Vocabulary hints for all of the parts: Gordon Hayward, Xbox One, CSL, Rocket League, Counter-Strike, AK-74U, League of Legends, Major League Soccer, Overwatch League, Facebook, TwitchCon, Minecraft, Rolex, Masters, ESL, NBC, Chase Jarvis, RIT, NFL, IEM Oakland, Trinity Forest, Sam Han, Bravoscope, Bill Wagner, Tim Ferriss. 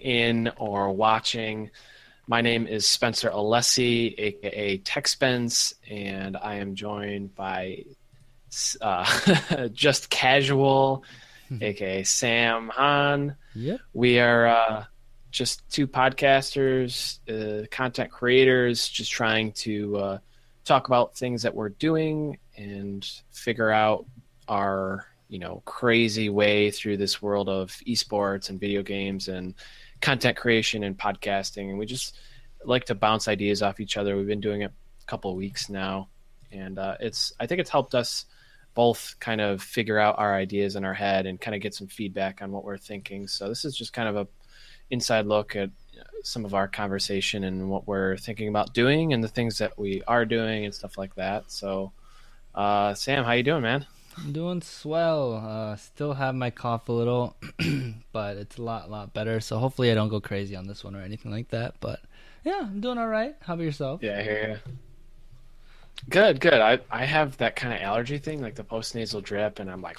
tuning in or watching. My name is Spencer Alessi, a.k.a. Techspence, and I am joined by Just Casual, a.k.a. Sam Han. Yep. We are just two podcasters, content creators, just trying to talk about things that we're doing and figure out our, you know, crazy way through this world of esports and video games and content creation and podcasting. And we just like to bounce ideas off each other. We've been doing it a couple of weeks now, and I think it's helped us both kind of figure out our ideas in our head and kind of get some feedback on what we're thinking. So this is just kind of a inside look at some of our conversation and what we're thinking about doing and the things that we are doing and stuff like that. So Sam, how you doing, man? I'm doing swell. Still have my cough a little, but it's a lot better. So hopefully I don't go crazy on this one or anything like that. But yeah, I'm doing all right. How about yourself? Yeah, I hear you. Good. I have that kind of allergy thing, like the post-nasal drip, and I'm like,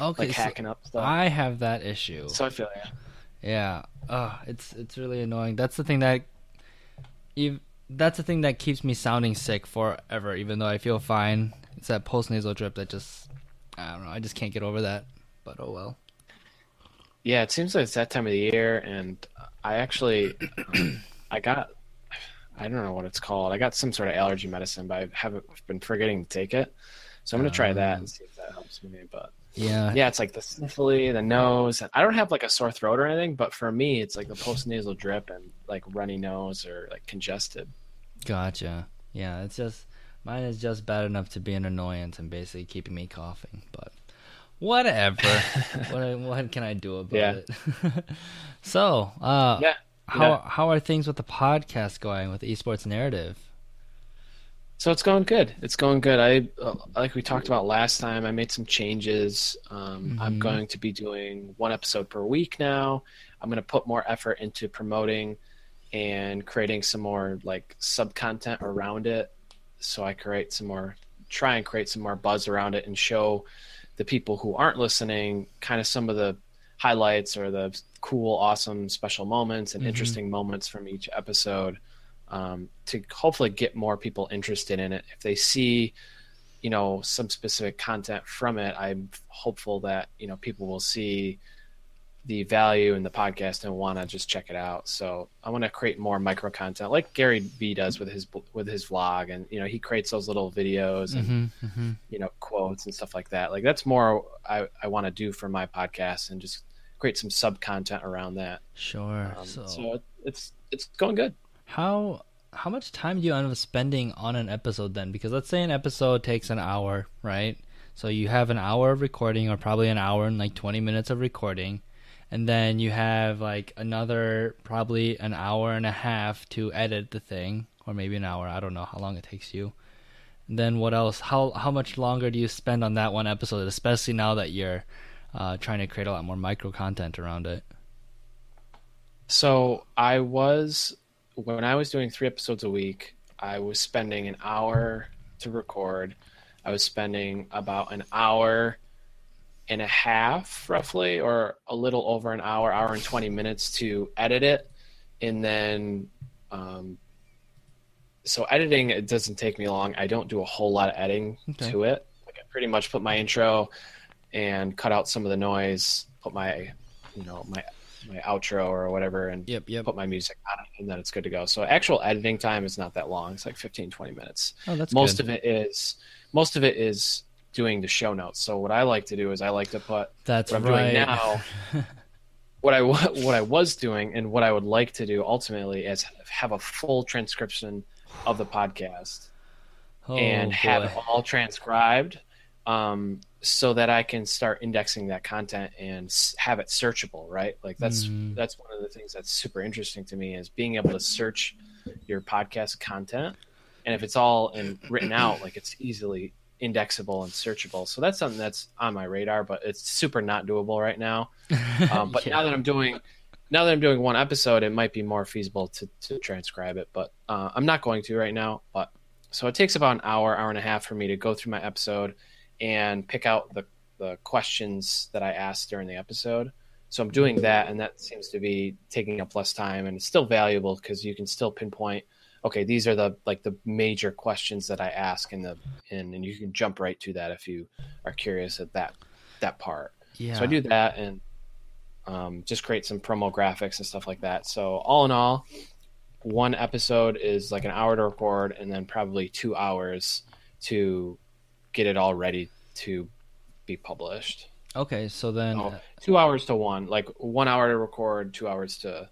okay, like hacking up stuff. I have that issue. So I feel you. Yeah. It's really annoying. That's the thing that keeps me sounding sick forever, even though I feel fine. It's that post-nasal drip that just, I don't know, I just can't get over that, but oh well. Yeah, it seems like it's that time of the year, and I actually, I don't know what it's called. I got some sort of allergy medicine, but I haven't been forgetting to take it. So I'm going to try that and see if that helps me. But yeah, it's like the sniffly, the nose. And I don't have like a sore throat or anything, but for me, it's like the post-nasal drip and like runny nose or like congested. Gotcha. Yeah, it's just... Mine is just bad enough to be an annoyance and basically keeping me coughing, but whatever. What can I do about it? So, how are things with the podcast going with Esports Narrative? So it's going good. I like we talked about last time, I made some changes. I'm going to be doing one episode per week now. I'm going to put more effort into promoting and creating some more like sub content around it. So I create some more buzz around it and show the people who aren't listening kind of some of the highlights or the cool, awesome, special moments and interesting moments from each episode, to hopefully get more people interested in it. If they see, you know, some specific content from it, I'm hopeful that, you know, people will see the value in the podcast and want to just check it out. So I want to create more micro content like Gary V does with his vlog. And, you know, he creates those little videos and, you know, quotes and stuff like that. Like that's more I want to do for my podcast and just create some sub content around that. Sure. So it's going good. How much time do you end up spending on an episode then? Because let's say an episode takes an hour, right? So you have an hour of recording or probably an hour and like 20 minutes of recording. And then you have like another probably an hour and a half to edit the thing, or maybe an hour. I don't know how long it takes you. And then what else? How much longer do you spend on that one episode, especially now that you're trying to create a lot more micro content around it? So when I was doing 3 episodes a week, I was spending an hour to record. I was spending about an hour and a half roughly, or a little over an hour and 20 minutes to edit it. And then so editing, it doesn't take me long. I don't do a whole lot of editing to it. Like I pretty much put my intro and cut out some of the noise, put my my outro or whatever, and put my music on it, and then it's good to go. So actual editing time is not that long. It's like 15-20 minutes. Oh, that's good. Most of it is doing the show notes. So what I like to do is I like to put doing now, what I was doing and what I would like to do ultimately is have a full transcription of the podcast have it all transcribed, so that I can start indexing that content and have it searchable, right? Like that's one of the things that's super interesting to me is being able to search your podcast content. And if it's all written out, like it's easily indexable and searchable. So that's something that's on my radar, but it's super not doable right now. But now that I'm doing one episode, it might be more feasible to transcribe it, but I'm not going to right now. But so it takes about an hour and a half for me to go through my episode and pick out the questions that I asked during the episode. So I'm doing that, and that seems to be taking up less time, and it's still valuable because you can still pinpoint, okay, these are the like the major questions that I ask in the and you can jump right to that if you are curious at that part. Yeah. So I do that and just create some promo graphics and stuff like that. So all in all, one episode is like an hour to record and then probably 2 hours to get it all ready to be published. Okay, so then 2 hours to one, like 1 hour to record, 2 hours to.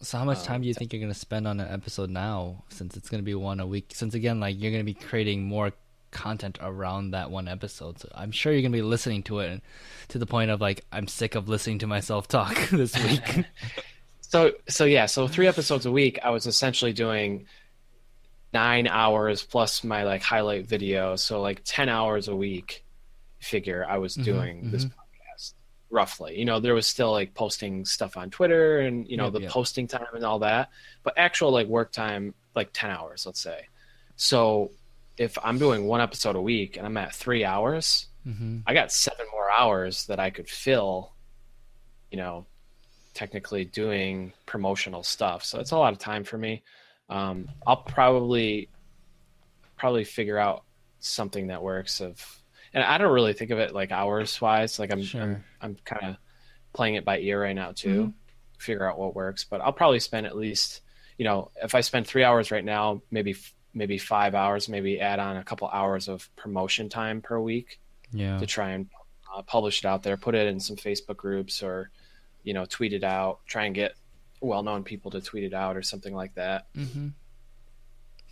So how much time do you think you're going to spend on an episode now, since it's going to be one a week? Since again, like you're going to be creating more content around that one episode, so I'm sure you're going to be listening to it to the point of like, I'm sick of listening to myself talk this week. So yeah, so 3 episodes a week, I was essentially doing 9 hours plus my like highlight video, so like 10 hours a week. Figure I was doing this podcast roughly. You know, there was still like posting stuff on Twitter and you know posting time and all that, but actual like work time like 10 hours, let's say. So if I'm doing one episode a week and I'm at 3 hours, I got 7 more hours that I could fill, you know, technically doing promotional stuff. So it's a lot of time for me. I'll probably figure out something that works of. And I don't really think of it like hours wise. Like I'm kind of playing it by ear right now too, figure out what works. But I'll probably spend at least, you know, if I spend 3 hours right now, maybe 5 hours, maybe add on a couple hours of promotion time per week to try and publish it out there, put it in some Facebook groups or, you know, tweet it out, try and get well-known people to tweet it out or something like that.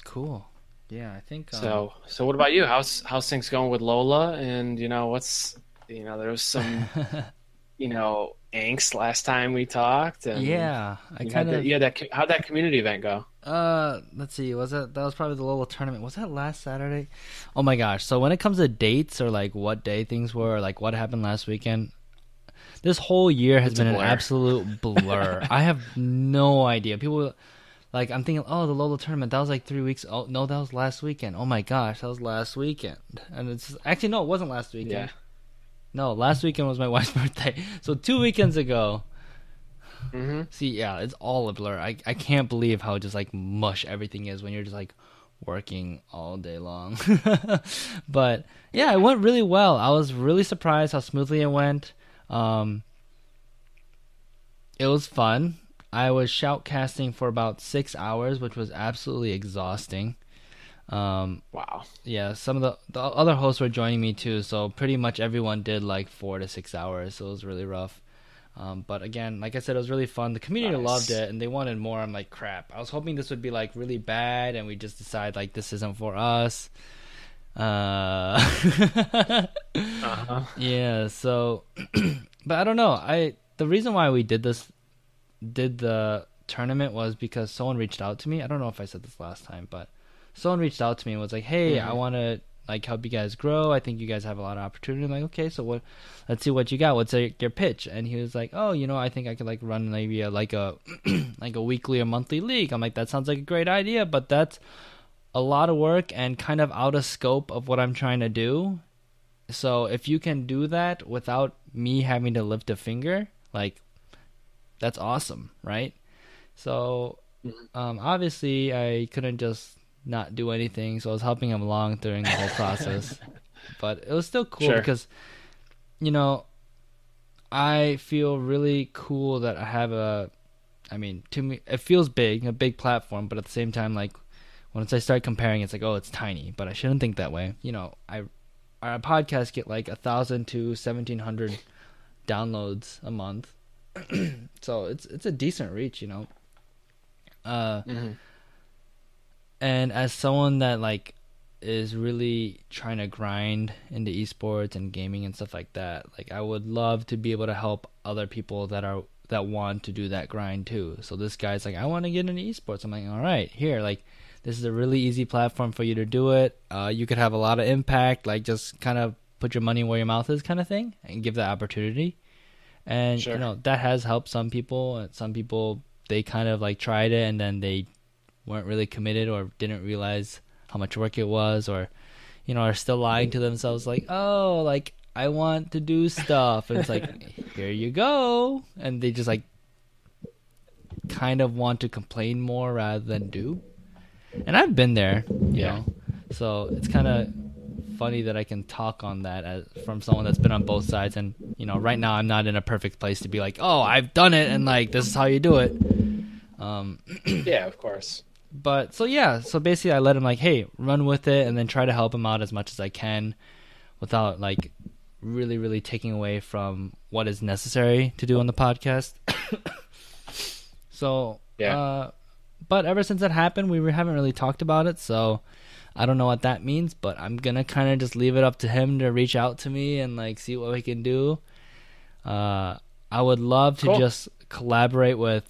Cool. Yeah, I think so. So, what about you? How's things going with Lola? And you know, there was some, angst last time we talked. And yeah, I kind of how'd that community event go? Let's see. That was probably the Lola tournament? Was that last Saturday? Oh my gosh! So when it comes to dates or like what day things were, or like what happened last weekend, this whole year has been an absolute blur. I have no idea. People. Like, I'm thinking, oh, the Lola tournament, that was like 3 weeks. Oh, no, that was last weekend. Oh, my gosh, that was last weekend. And it's actually, no, it wasn't last weekend. Yeah. No, last weekend was my wife's birthday. So 2 weekends ago. See, yeah, it's all a blur. I can't believe how just like mush everything is when you're just like working all day long. But, yeah, it went really well. I was really surprised how smoothly it went. It was fun. I was shoutcasting for about 6 hours, which was absolutely exhausting. Wow. Yeah, some of the other hosts were joining me too, so pretty much everyone did like 4 to 6 hours, so it was really rough. But again, like I said, it was really fun. The community loved it, and they wanted more. I'm like, crap. I was hoping this would be like really bad, and we just decide like this isn't for us. Yeah, so... but I don't know. The reason why we did the tournament was because someone reached out to me. I don't know if I said this last time, but someone reached out to me and was like, hey, I want to like help you guys grow. I think you guys have a lot of opportunity. I'm like, okay, so let's see what you got. What's your pitch? And he was like, oh, you know, I think I could like run maybe a like a weekly or monthly league. I'm like, that sounds like a great idea, but that's a lot of work and kind of out of scope of what I'm trying to do. So if you can do that without me having to lift a finger, like, that's awesome, right? So obviously I couldn't just not do anything, so I was helping him along during the whole process. But it was still cool because, you know, I feel really cool that I have to me it feels big, a big platform, but at the same time, like, once I start comparing, it's like, oh, it's tiny, but I shouldn't think that way. You know, our podcasts get like 1,000 to 1,700 downloads a month. So it's a decent reach, you know. And as someone that like is really trying to grind into esports and gaming and stuff like that, like I would love to be able to help other people that want to do that grind too. So this guy's like, I want to get into esports. I'm like, all right, here, like this is a really easy platform for you to do it. You could have a lot of impact, like just kind of put your money where your mouth is kind of thing and give that opportunity. And, you know, that has helped some people. Some people, they kind of, like, tried it and then they weren't really committed or didn't realize how much work it was or, you know, are still lying to themselves like, oh, like, I want to do stuff. And it's like, here you go. And they just like kind of want to complain more rather than do. And I've been there, you know. So it's kind of funny that I can talk on that as, from someone that's been on both sides. And, you know, right now I'm not in a perfect place to be like, oh, I've done it. And like, this is how you do it. Yeah, of course. But so, yeah, so basically I let him like, hey, run with it and then try to help him out as much as I can without like really, really taking away from what is necessary to do on the podcast. So, yeah. But ever since that happened, we haven't really talked about it. So I don't know what that means, but I'm going to kind of just leave it up to him to reach out to me and like see what we can do. I would love to just collaborate with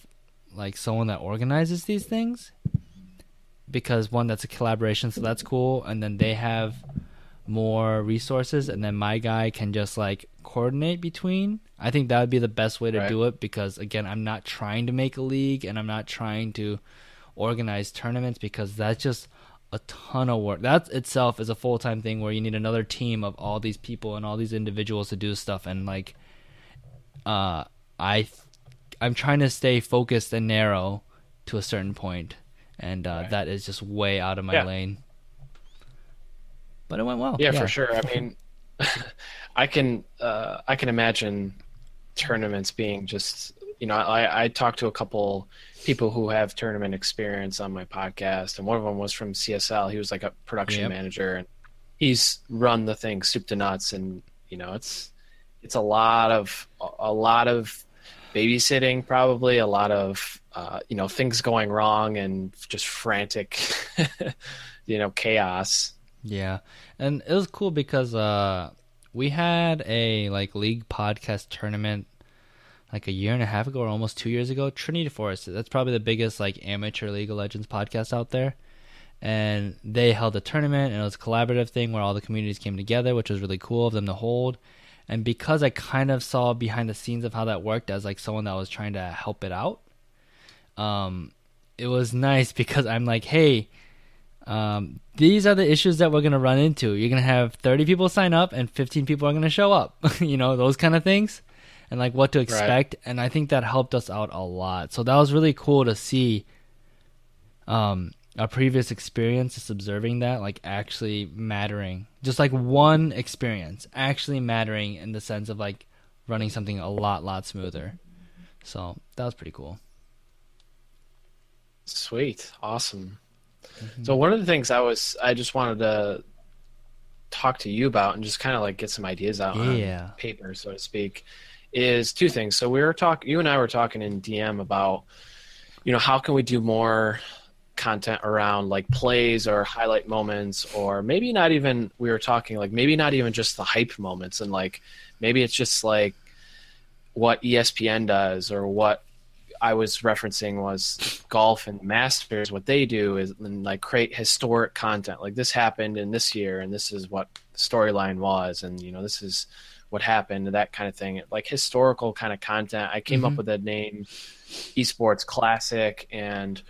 like someone that organizes these things, because one, that's a collaboration, so that's cool, and then they have more resources, and then my guy can just like coordinate between. I think that would be the best way to do it, because again, I'm not trying to make a league and I'm not trying to organize tournaments, because that's just a ton of work. That itself is a full-time thing where you need another team of all these people and all these individuals to do stuff, and like I'm trying to stay focused and narrow to a certain point, and that is just way out of my lane. But it went well. Yeah, for sure. I mean, I can imagine tournaments being just, you know, I talked to a couple people who have tournament experience on my podcast, and one of them was from CSL. He was like a production manager, and he's run the thing soup to nuts, and you know, it's a lot of babysitting, probably a lot of you know, things going wrong and just frantic you know, chaos. Yeah, and it was cool because we had a like league podcast tournament like a year and a half ago or almost 2 years ago, Trinity Forest. That's probably the biggest like amateur League of Legends podcast out there, and they held a tournament, and it was a collaborative thing where all the communities came together, which was really cool of them to hold. And because I kind of saw behind the scenes of how that worked as like someone that was trying to help it out, it was nice because I'm like, hey, these are the issues that we're going to run into. You're going to have 30 people sign up and 15 people are going to show up, you know, those kind of things, and like what to expect. Right. And I think that helped us out a lot. So that was really cool to see our previous experience, just observing that like actually mattering, just like one experience actually mattering in the sense of like running something a lot smoother. So that was pretty cool. Sweet. Awesome. Mm-hmm. So one of the things I just wanted to talk to you about and just kind of like get some ideas out on paper, so to speak, is two things. So you and I were talking in DM about, you know, how can we do more content around like plays or highlight moments, or maybe not even, we were talking like maybe not even just the hype moments, and like maybe it's just like what ESPN does, or what I was referencing was golf and Masters. What they do is like create historic content, like this happened in this year and this is what the storyline was, and you know, this is what happened, that kind of thing, like historical kind of content. I came up with that name Esports Classic, and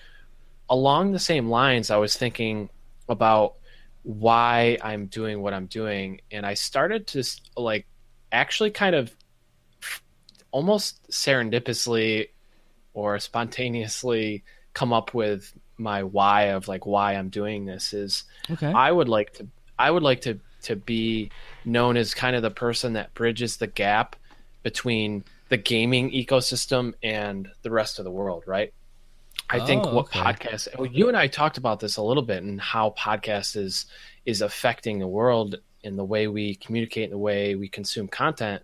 along the same lines, I was thinking about why I'm doing what I'm doing, and I started to like actually kind of almost serendipitously or spontaneously come up with my why of like why I'm doing this is I would like to be known as kind of the person that bridges the gap between the gaming ecosystem and the rest of the world, right? I think podcasts, you and I talked about this a little bit, and how podcasts is affecting the world in the way we communicate, in the way we consume content.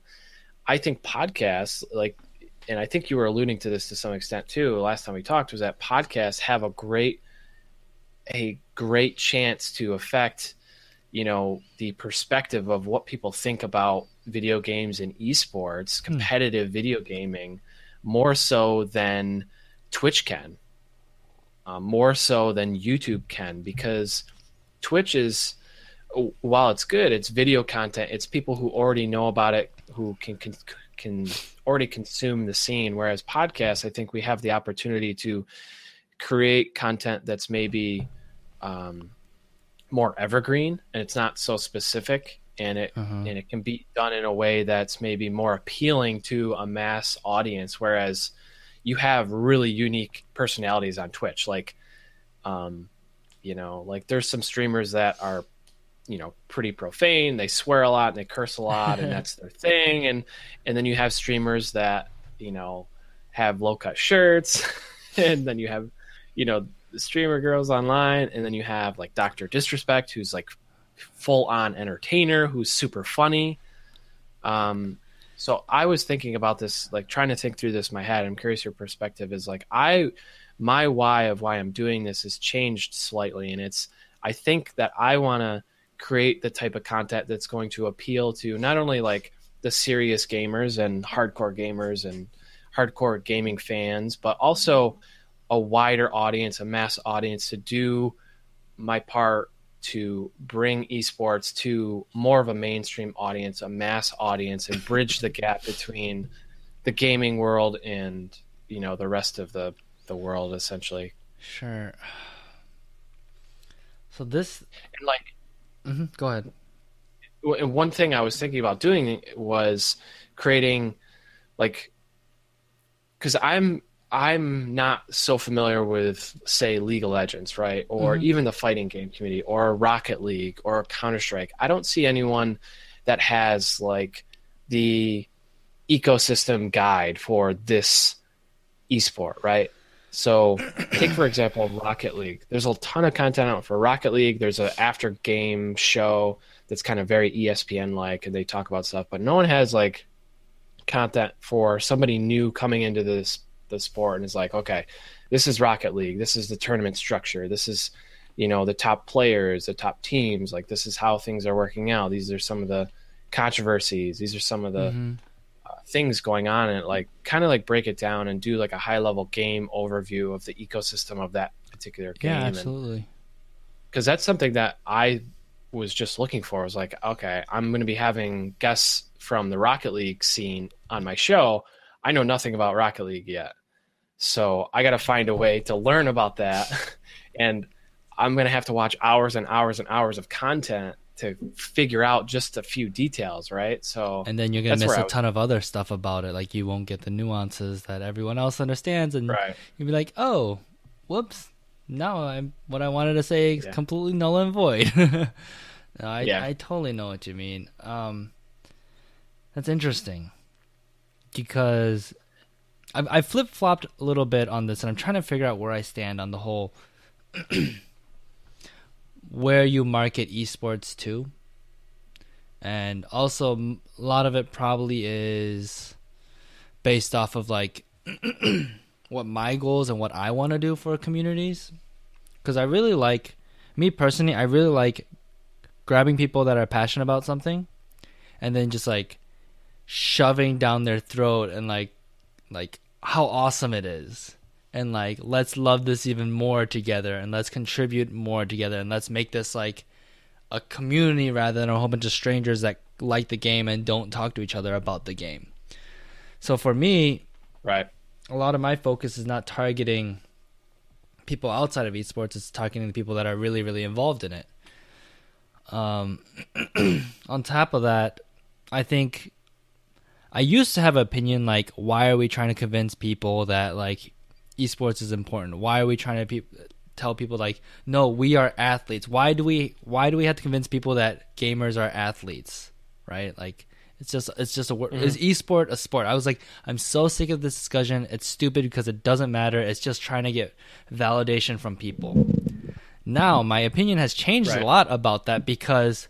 I think podcasts, like, and I think you were alluding to this to some extent too last time we talked, was that podcasts have a great chance to affect, you know, the perspective of what people think about video games and esports, competitive video gaming, more so than Twitch can. More so than YouTube can, because Twitch is, while it's good, it's video content. It's people who already know about it, who can already consume the scene. Whereas podcasts, I think we have the opportunity to create content that's maybe more evergreen, and it's not so specific and it and it can be done in a way that's maybe more appealing to a mass audience, whereas you have really unique personalities on Twitch. Like, you know, like there's some streamers that are, you know, pretty profane. They swear a lot and they curse a lot, and that's their thing. And then you have streamers that, you know, have low cut shirts, and then you have, you know, the streamer girls online, and then you have like Dr. Disrespect, who's like full on entertainer, who's super funny. So I was thinking about this, like trying to think through this in my head. I'm curious your perspective is like, my why of why I'm doing this has changed slightly. And it's, I think that I want to create the type of content that's going to appeal to not only like the serious gamers and hardcore gaming fans, but also a wider audience, a mass audience, to do my part to bring esports to more of a mainstream audience, a mass audience, and bridge the gap between the gaming world and, you know, the rest of the world, essentially. Sure. So this, and like, go ahead. And one thing I was thinking about doing was creating, like, because I'm not so familiar with, say, League of Legends, right? Or even the fighting game community, or Rocket League, or Counter-Strike. I don't see anyone that has like the ecosystem guide for this esport, right? So take, for example, Rocket League. There's a ton of content out for Rocket League. There's an after-game show that's kind of very ESPN-like, and they talk about stuff. But no one has like content for somebody new coming into this the sport and is like, okay, this is Rocket League, this is the tournament structure, this is, you know, the top players, the top teams, like this is how things are working out, these are some of the controversies, these are some of the things going on, and like kind of like break it down and do like a high level game overview of the ecosystem of that particular game. Yeah, absolutely. Because that's something that I was just looking for. I was like, okay, I'm going to be having guests from the Rocket League scene on my show. I know nothing about Rocket League yet, so I got to find a way to learn about that. And I'm going to have to watch hours and hours and hours of content to figure out just a few details, right? So, and then you're going to miss a ton of other stuff about it. Like, you won't get the nuances that everyone else understands. And you'll be like, oh, whoops. Now what I wanted to say is completely null and void. No, I totally know what you mean. That's interesting. Because I flip-flopped a little bit on this, and I'm trying to figure out where I stand on the whole where you market esports to. And also, a lot of it probably is based off of like what my goals and what I want to do for communities. Because I really like, me personally, I really like grabbing people that are passionate about something and then just like shoving down their throat and like how awesome it is, and like, let's love this even more together, and let's contribute more together, and let's make this like a community rather than a whole bunch of strangers that like the game and don't talk to each other about the game. So for me, right, a lot of my focus is not targeting people outside of esports, it's targeting the people that are really, really involved in it. On top of that, I think I used to have an opinion like, why are we trying to convince people that like esports is important? Why are we trying to tell people like, no, we are athletes? Why do we have to convince people that gamers are athletes, right? Like, it's just a word. Is esport a sport? I was like, I'm so sick of this discussion. It's stupid because it doesn't matter. It's just trying to get validation from people. Now my opinion has changed a lot about that, because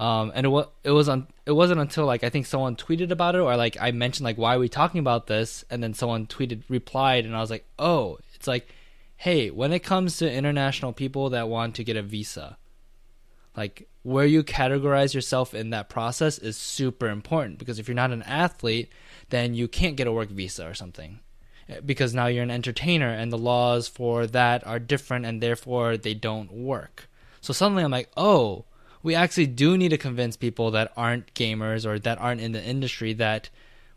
and it wasn't until like I think someone tweeted about it, or like I mentioned like, why are we talking about this, and then someone replied, and I was like, oh, it's like, hey, when it comes to international people that want to get a visa, like where you categorize yourself in that process is super important, because if you're not an athlete, then you can't get a work visa or something, because now you're an entertainer and the laws for that are different, and therefore they don't work. So suddenly I'm like, oh, we actually do need to convince people that aren't gamers or that aren't in the industry that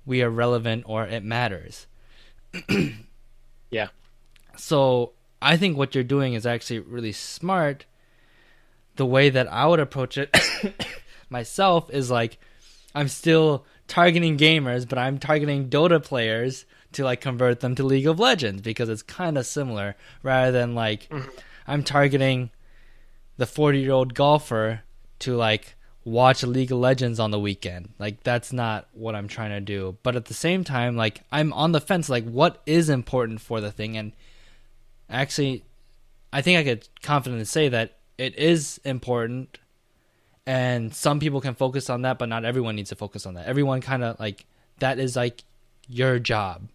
we are relevant or it matters. Yeah. So I think what you're doing is actually really smart. The way that I would approach it myself is like, I'm still targeting gamers, but I'm targeting Dota players to like convert them to League of Legends because it's kind of similar, rather than like I'm targeting the 40-year-old golfer to like watch League of Legends on the weekend. Like, that's not what I'm trying to do. But at the same time, like, I'm on the fence, like, what is important for the thing? And actually, I think I could confidently say that it is important, and some people can focus on that, but not everyone needs to focus on that. Everyone kind of like, that is like your job.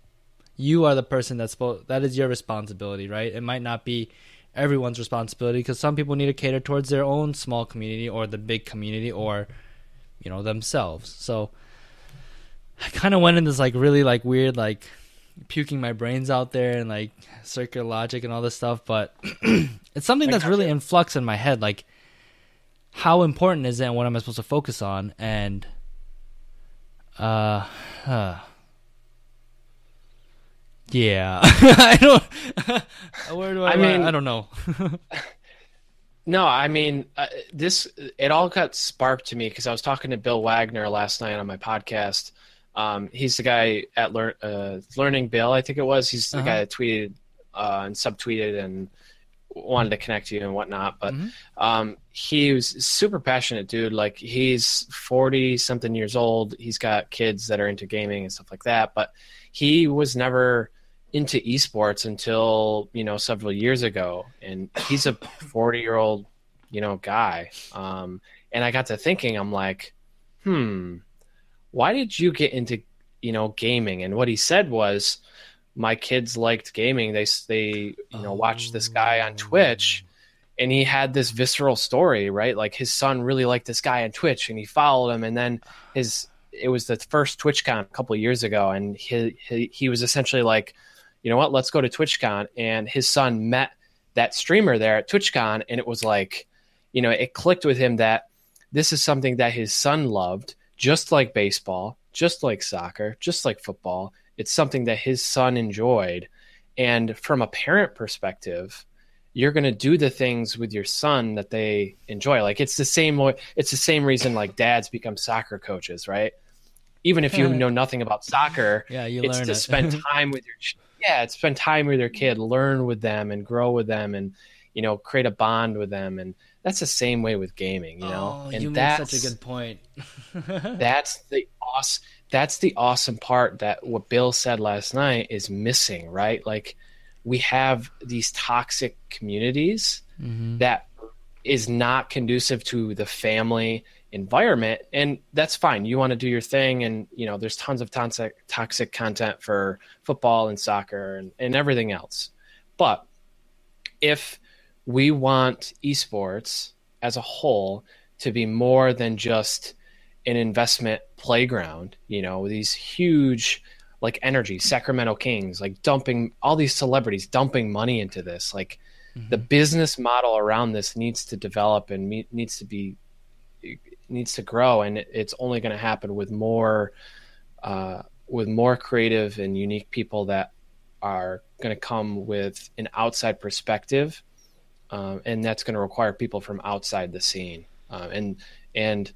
You are the person that's supposed, that is your responsibility, right? It might not be everyone's responsibility, because some people need to cater towards their own small community or the big community, or, you know, themselves. So I kind of went in this like really like weird, like puking my brains out there and like circular logic and all this stuff, but it's something that's really in flux in my head, like how important is it and what am I supposed to focus on? And yeah. I don't. Where do I mean, I don't know. No, I mean, this, it all got sparked to me because I was talking to Bill Wagner last night on my podcast. He's the guy at Learning Bill, I think it was. He's the guy that tweeted and subtweeted and wanted to connect you and whatnot. But he was super passionate, dude. Like, he's 40-something years old. He's got kids that are into gaming and stuff like that. But he was never into esports until, you know, several years ago, and he's a 40-year-old, you know, guy. And I got to thinking, I'm like, why did you get into, you know, gaming? And what he said was, my kids liked gaming. They you know, watched this guy on Twitch, and he had this visceral story, right? Like, his son really liked this guy on Twitch, and he followed him. And then his, it was the first TwitchCon a couple of years ago, and he was essentially like, you know what, let's go to TwitchCon. And his son met that streamer there at TwitchCon, and it was like, you know, it clicked with him that this is something that his son loved, just like baseball, just like soccer, just like football. It's something that his son enjoyed. And from a parent perspective, you're going to do the things with your son that they enjoy. Like, it's the same reason like dads become soccer coaches, right? Even if you know nothing about soccer, it's learn to spend time with your, spend time with your kid, learn with them and grow with them and, you know, create a bond with them. And that's the same way with gaming, you know? And you made such a good point. That's the awesome part that what Bill said last night is missing, right? Like, we have these toxic communities that is not conducive to the family environment. And that's fine. You want to do your thing. And, you know, there's tons of toxic content for football and soccer and everything else. But if we want esports as a whole to be more than just an investment playground, you know, these huge, like, energy, Sacramento Kings, like, dumping all these celebrities, dumping money into this, like, the business model around this needs to develop and needs to grow. And it's only going to happen with more creative and unique people that are going to come with an outside perspective. And that's going to require people from outside the scene. And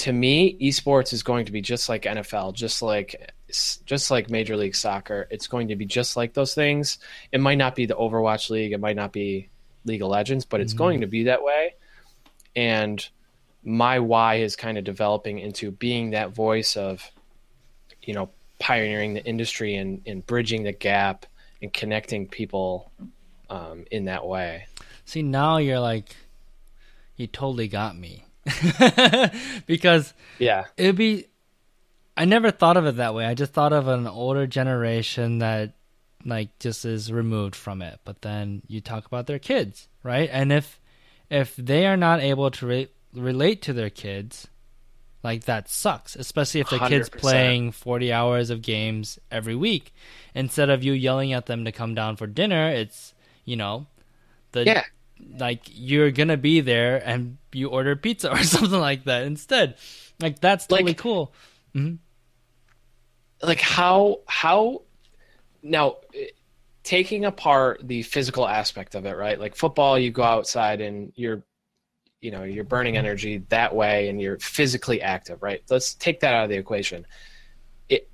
to me, esports is going to be just like NFL, just like Major League Soccer. It's going to be just like those things. It might not be the Overwatch League. It might not be League of Legends, but it's going to be that way. And my why is kind of developing into being that voice of, you know, pioneering the industry and bridging the gap and connecting people in that way. See, now you're like, you totally got me. Because it'd be, I never thought of it that way. I just thought of an older generation that like just is removed from it. But then you talk about their kids, right? And if they are not able to relate to their kids, like, that sucks, especially if the 100%. Kid's playing 40 hours of games every week. Instead of you yelling at them to come down for dinner, it's, you know, the like, you're gonna be there and you order pizza or something like that instead. Like, that's totally cool. Like, how now, taking apart the physical aspect of it, right? Like, football, you go outside and you're you know, you're burning energy that way and you're physically active, right? Let's take that out of the equation.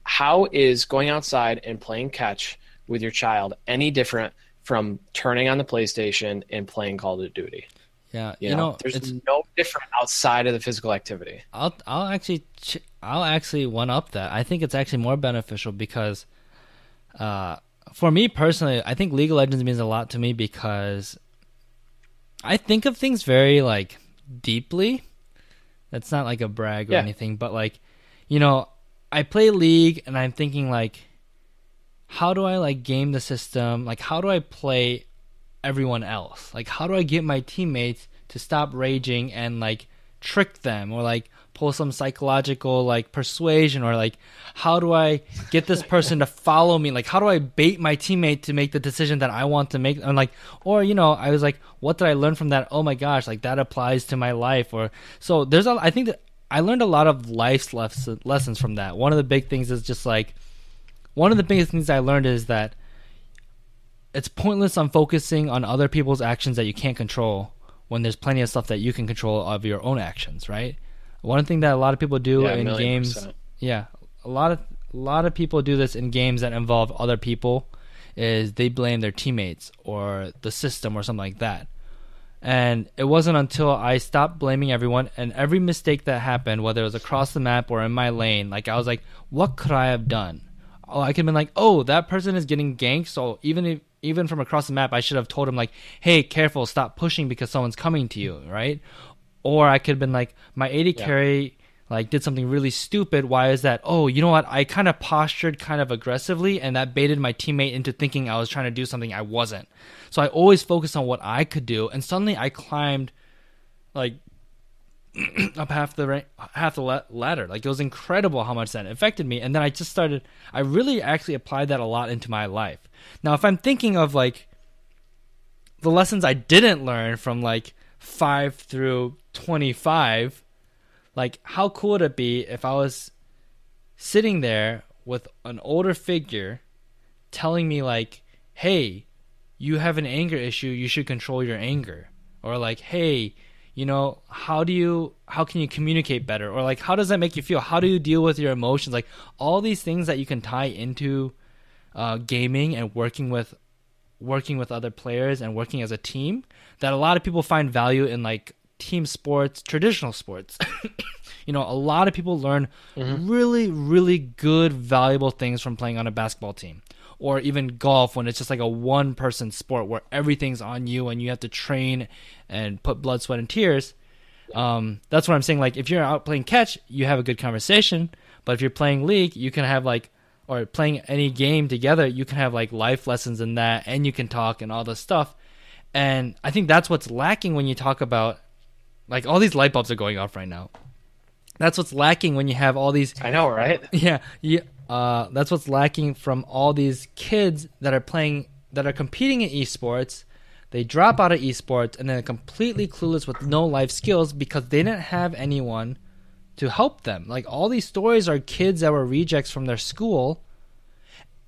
How is going outside and playing catch with your child any different from turning on the PlayStation and playing Call of Duty? Yeah, you know there's no different outside of the physical activity. I'll actually one up that. I think it's actually more beneficial because, for me personally, I think League of Legends means a lot to me because I think of things very like deeply. That's not like a brag or anything, but like, you know, I play League and I'm thinking like, how do I like game the system? Like, how do I play everyone else? Like, how do I get my teammates to stop raging and like trick them, or like pull some psychological like persuasion, or like how do I get this person to follow me? Like, how do I bait my teammate to make the decision that I want to make? And like, or, you know, I was like, what did I learn from that? Oh my gosh, like that applies to my life. Or so there's I think that I learned a lot of life's lessons from that. One of the biggest things I learned is that it's pointless on focusing on other people's actions that you can't control when there's plenty of stuff that you can control of your own actions, right? One thing that a lot of people do in games, a lot of people do this in games that involve other people, is they blame their teammates or the system or something like that. And it wasn't until I stopped blaming everyone and every mistake that happened, whether it was across the map or in my lane, like I was like, what could I have done? Oh, I could have been like, oh, that person is getting ganked, so even from across the map, I should have told him like, hey, careful, stop pushing because someone's coming to you, right? Or I could have been like, my AD carry like did something really stupid. Why is that? Oh, you know what? I kind of postured kind of aggressively, and that baited my teammate into thinking I was trying to do something I wasn't. So I always focused on what I could do, and suddenly I climbed like up half the ladder. Like, it was incredible how much that affected me. And then I really actually applied that a lot into my life. Now, if I'm thinking of like the lessons I didn't learn from like 5 through 25, like how cool would it be if I was sitting there with an older figure telling me like, hey, you have an anger issue, you should control your anger. Or like, hey, you know, how can you communicate better? Or like, how does that make you feel? How do you deal with your emotions? Like, all these things that you can tie into gaming and working with other players and working as a team, that a lot of people find value in like team sports, traditional sports. You know, a lot of people learn really, really good, valuable things from playing on a basketball team. Or even golf, when it's just like a one-person sport where everything's on you and you have to train and put blood, sweat, and tears. That's what I'm saying. Like, if you're out playing catch, you have a good conversation. But if you're playing League, you can have like, or playing any game together, you can have like life lessons in that, and you can talk and all this stuff. And I think that's what's lacking when you talk about, like, all these light bulbs are going off right now. That's what's lacking when you have all these. I know, right? Yeah. That's what's lacking from all these kids that are competing in esports. They drop out of esports and then are completely clueless with no life skills because they didn't have anyone to help them. Like, all these stories are kids that were rejects from their school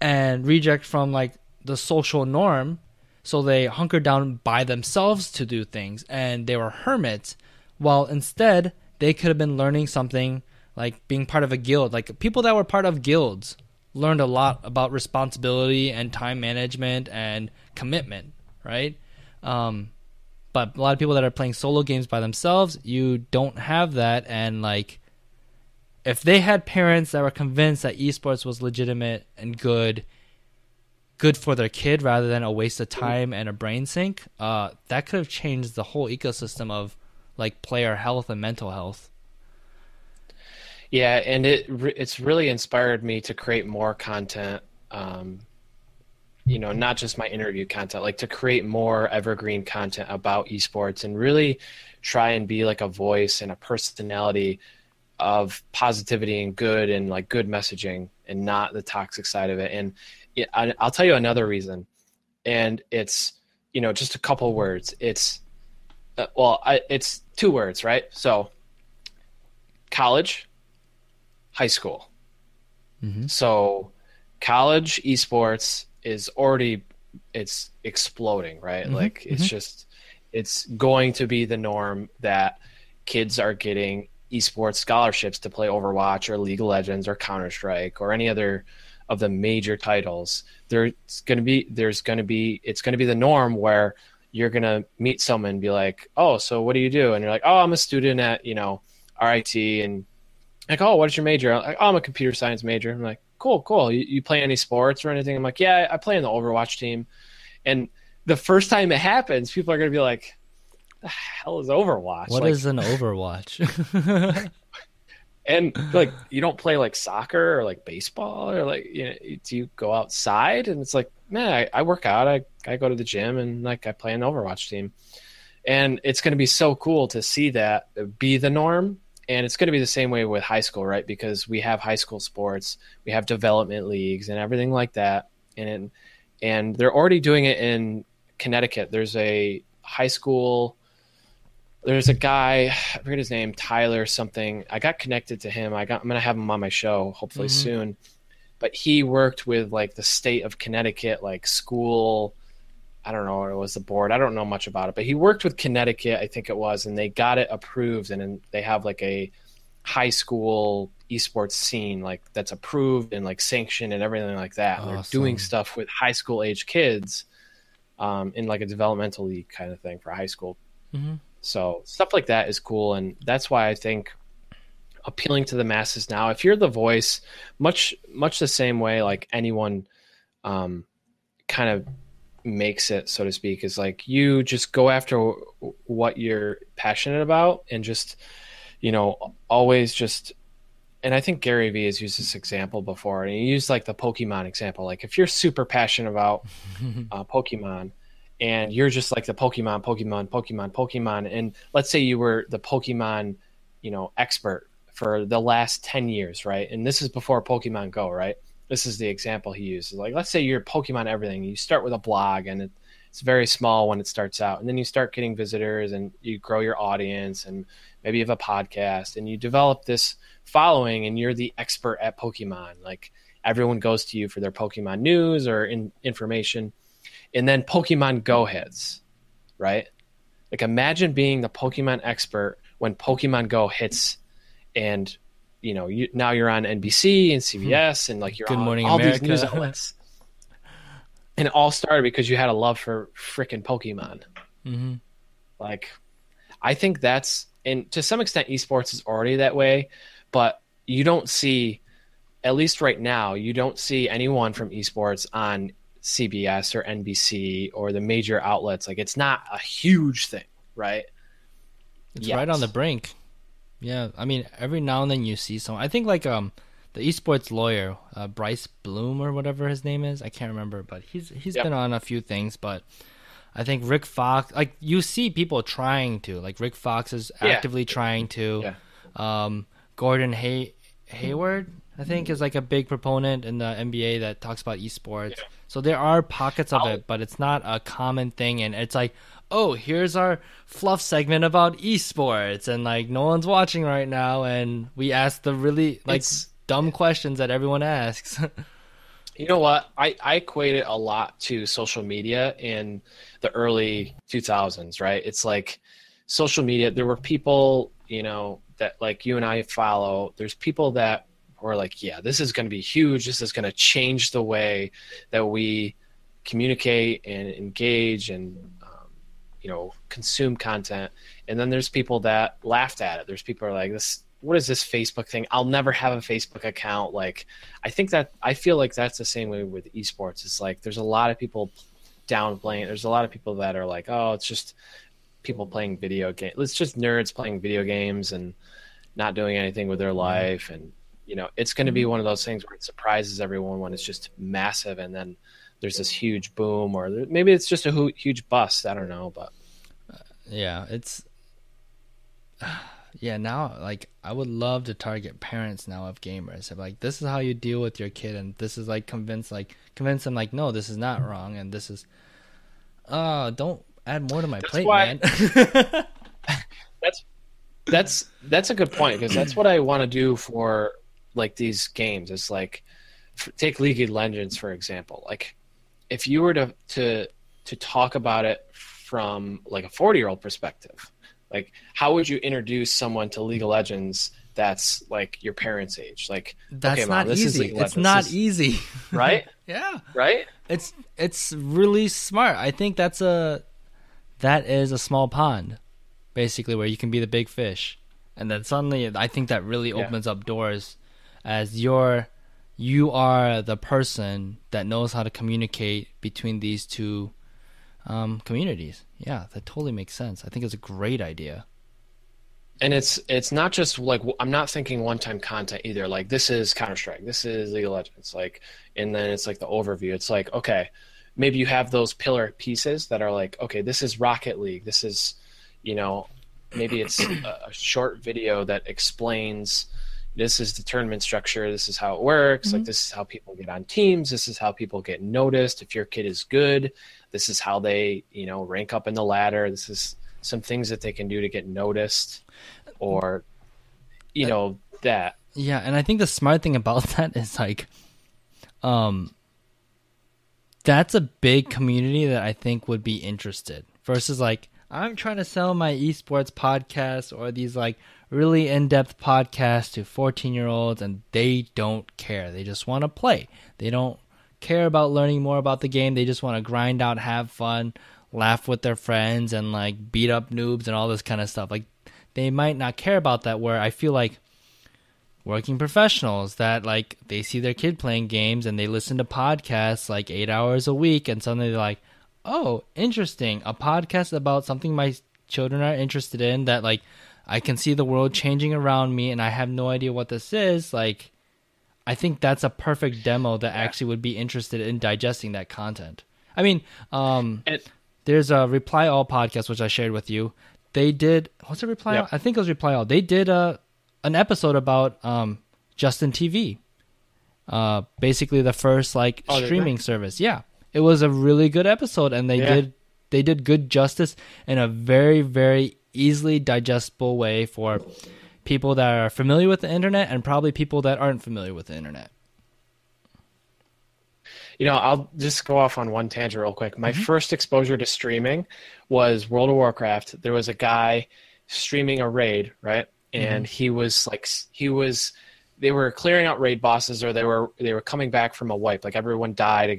and reject from like the social norm. So they hunkered down by themselves to do things, and they were hermits, while instead they could have been learning something. Like being part of a guild, like people that were part of guilds learned a lot about responsibility and time management and commitment, right? But a lot of people that are playing solo games by themselves, you don't have that. And like, if they had parents that were convinced that esports was legitimate and good for their kid rather than a waste of time and a brain sink, that could have changed the whole ecosystem of like player health and mental health. Yeah, and it's really inspired me to create more content, you know, not just my interview content, like to create more evergreen content about esports and really try and be like a voice and a personality of positivity and good, and like good messaging, and not the toxic side of it. And I'll tell you another reason, and it's, you know, just a couple words. It's, it's two words, right? So college, high school. So college esports is already, it's exploding, right? Like, it's just, it's going to be the norm that kids are getting esports scholarships to play Overwatch or League of Legends or Counter-Strike or any other of the major titles. It's going to be the norm where you're going to meet someone and be like, oh, so what do you do? And you're like, oh, I'm a student at, you know, RIT. And like, oh, what's your major? I'm like, oh, I'm a computer science major. I'm like, cool. You play any sports or anything? I'm like, yeah, I play in the Overwatch team. And the first time it happens, people are going to be like, the hell is Overwatch? What is an Overwatch? And like, you don't play like soccer or like baseball or like, you know, do you go outside? And it's like, man, I work out. I go to the gym and like I play an Overwatch team. And it's going to be so cool to see that be the norm. And it's going to be the same way with high school, right? Because we have high school sports, we have development leagues and everything like that. And they're already doing it in Connecticut. There's a high school, there's a guy, I forget his name, Tyler something. I got connected to him. I'm going to have him on my show hopefully soon. But he worked with like the state of Connecticut, like school, I don't know, it was the board. I don't know much about it, but he worked with Connecticut, I think it was, and they got it approved. And then they have like a high school esports scene like that's approved and like sanctioned and everything like that. Awesome. They're doing stuff with high school age kids in like a developmental league kind of thing for high school. Mm-hmm. So stuff like that is cool. And that's why I think appealing to the masses now, if you're the voice, much the same way like anyone kind of makes it, so to speak, is like you just go after what you're passionate about and just, you know, always just, and I think Gary V has used this example before, and he used like the Pokemon example. Like if you're super passionate about Pokemon and you're just like the Pokemon, and let's say you were the Pokemon, you know, expert for the last 10 years, right? And this is before Pokemon Go, right? This is the example he uses. Like, let's say you're Pokemon everything. You start with a blog, and it's very small when it starts out. And then you start getting visitors, and you grow your audience, and maybe you have a podcast, and you develop this following, and you're the expert at Pokemon. Like, everyone goes to you for their Pokemon news or information. And then Pokemon Go hits, right? Like, imagine being the Pokemon expert when Pokemon Go hits, and you know now you're on NBC and CBS and like you're Good Morning all America. These news outlets. And it all started because you had a love for freaking Pokemon. Mm-hmm. Like, I think that's, and to some extent esports is already that way, but you don't see, at least right now, you don't see anyone from esports on CBS or NBC or the major outlets. Like, it's not a huge thing, right? It's right on the brink. Yeah, I mean, every now and then you see someone. I think like the esports lawyer, Bryce Bloom or whatever his name is, I can't remember, but he's been on a few things. But I think Rick Fox, like you see people trying to, like Rick Fox is actively trying to. Yeah. Gordon Hayward, I think, is like a big proponent in the NBA that talks about esports. Yeah. So there are pockets of it, but it's not a common thing, and it's like, oh, here's our fluff segment about esports, and like no one's watching right now, and we ask the really like dumb questions that everyone asks. You know what? I equate it a lot to social media in the early 2000s, right? It's like social media. There were people, you know, that like you and I follow. There's people that were like, yeah, this is going to be huge. This is going to change the way that we communicate and engage and you know, consume content. And then there's people that laughed at it. There's people who are like, this, what is this Facebook thing? I'll never have a Facebook account. Like, I feel like that's the same way with esports. It's like, there's a lot of people downplaying it. There's a lot of people that are like, oh, it's just people playing video games. It's just nerds playing video games and not doing anything with their life. And, you know, it's going to be one of those things where it surprises everyone when it's just massive. And then there's this huge boom, or maybe it's just a huge bust. I don't know, but yeah, it's now like I would love to target parents now of gamers. I'm like, this is how you deal with your kid, and this is like convince them like, no, this is not wrong, and this is don't add more to my plate, man. that's a good point, because that's what I want to do for like these games. It's like, take League of Legends for example. Like, if you were to talk about it from like a 40-year-old perspective. Like, how would you introduce someone to League of Legends that's like your parents' age? Like, that's okay, Mom, not easy. It's not easy, right? Yeah, right. It's really smart. I think that is a small pond, basically, where you can be the big fish, and then suddenly I think that really opens up doors, as you are the person that knows how to communicate between these two communities. Yeah, that totally makes sense. I think it's a great idea. And it's not just like, I'm not thinking one-time content either. Like, this is Counter-Strike, this is League of Legends, like, and then it's like the overview. It's like, okay, maybe you have those pillar pieces that are like, okay, this is Rocket League, this is, maybe it's a short video that explains, this is the tournament structure, this is how it works, like, this is how people get on teams, this is how people get noticed, if your kid is good, this is how they, rank up in the ladder, this is some things that they can do to get noticed, or, that. Yeah, and I think the smart thing about that is, like, that's a big community that I think would be interested, versus, like, I'm trying to sell my esports podcast or these, like, really in-depth podcasts to 14-year-olds, and they don't care. They just want to play. They don't care about learning more about the game. They just want to grind out, have fun, laugh with their friends, and, like, beat up noobs and all this kind of stuff. Like, they might not care about that, where I feel like working professionals that, like, they see their kid playing games and they listen to podcasts, like, 8 hours a week, and suddenly they're like, oh, interesting, a podcast about something my children are interested in, that, like, I can see the world changing around me and I have no idea what this is. Like, I think that's a perfect demo that actually would be interested in digesting that content. I mean, there's a Reply All podcast, which I shared with you. They did, what's it, Reply All? I think it was Reply All. They did an episode about Justin TV, basically the first, like, streaming service. Yeah, it was a really good episode, and they did good justice in a very, very easily digestible way for people that are familiar with the internet and probably people that aren't familiar with the internet. I'll just go off on one tangent real quick. My first exposure to streaming was World of Warcraft. There was a guy streaming a raid, right? And they were clearing out raid bosses, or they were coming back from a wipe. Like, everyone died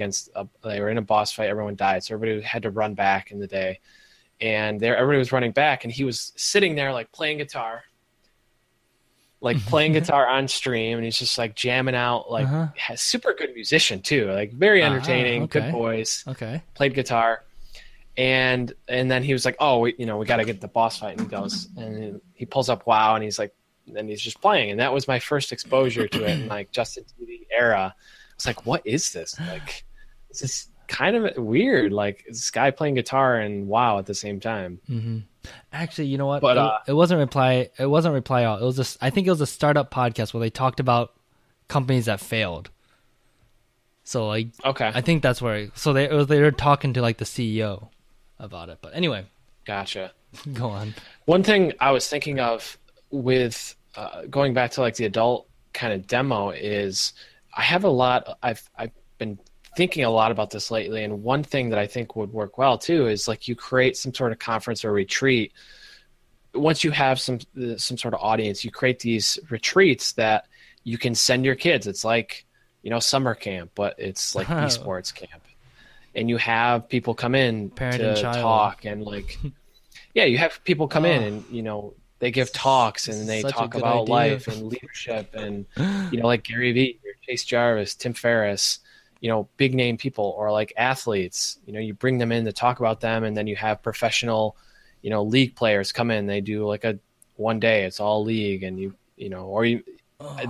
they were in a boss fight, everyone died. So everybody had to run back in the day. And everybody was running back, and he was sitting there, like, playing guitar. Like, playing guitar on stream, and he's just, like, jamming out, like, has super good musician too, like, very entertaining, good voice. Okay. Played guitar. And then he was like, oh, we got to get the boss fight, and he goes, and he pulls up WoW, and he's like, and he's just playing. And that was my first exposure to it, in, like, Justin TV era. I was like, what is this? Like, this is kind of weird, like, this guy playing guitar and WoW at the same time. Actually, you know what? But, it wasn't Reply All. It was I think it was a startup podcast where they talked about companies that failed. So, like, okay, I think that's where. They were talking to, like, the CEO about it. But anyway, gotcha. Go on. One thing I was thinking of with going back to, like, the adult kind of demo is I've been thinking a lot about this lately, and one thing that I think would work well too is, like, you create some sort of conference or retreat. Once you have some sort of audience, you create these retreats that you can send your kids. It's like, summer camp, but it's like esports camp, and you have people come in talk, and, like, you have people come in, and they give talks, and they talk about life and leadership, and like Gary V or Chase Jarvis, Tim Ferriss, big name people, or, like, athletes, you bring them in to talk about them. And then you have professional, league players come in, they do, like, a one day, it's all league. And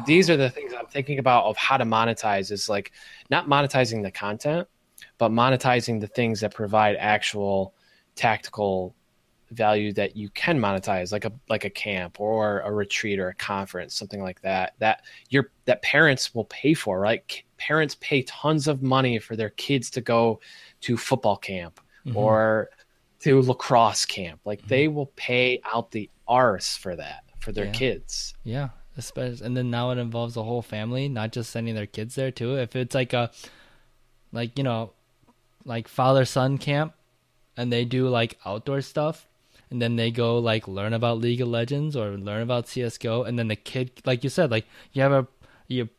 these are the things I'm thinking about of how to monetize, is, like, not monetizing the content, but monetizing the things that provide actual tactical value that you can monetize, like a camp or a retreat or a conference, something like that parents will pay for, right? Parents pay tons of money for their kids to go to football camp or to lacrosse camp. Like, they will pay out the arse for that, for their kids. Yeah. And then now it involves the whole family, not just sending their kids there too. If it's like a father-son camp, and they do like outdoor stuff, and then they go like learn about League of Legends or learn about CSGO, and then the kid, like you said, like you have a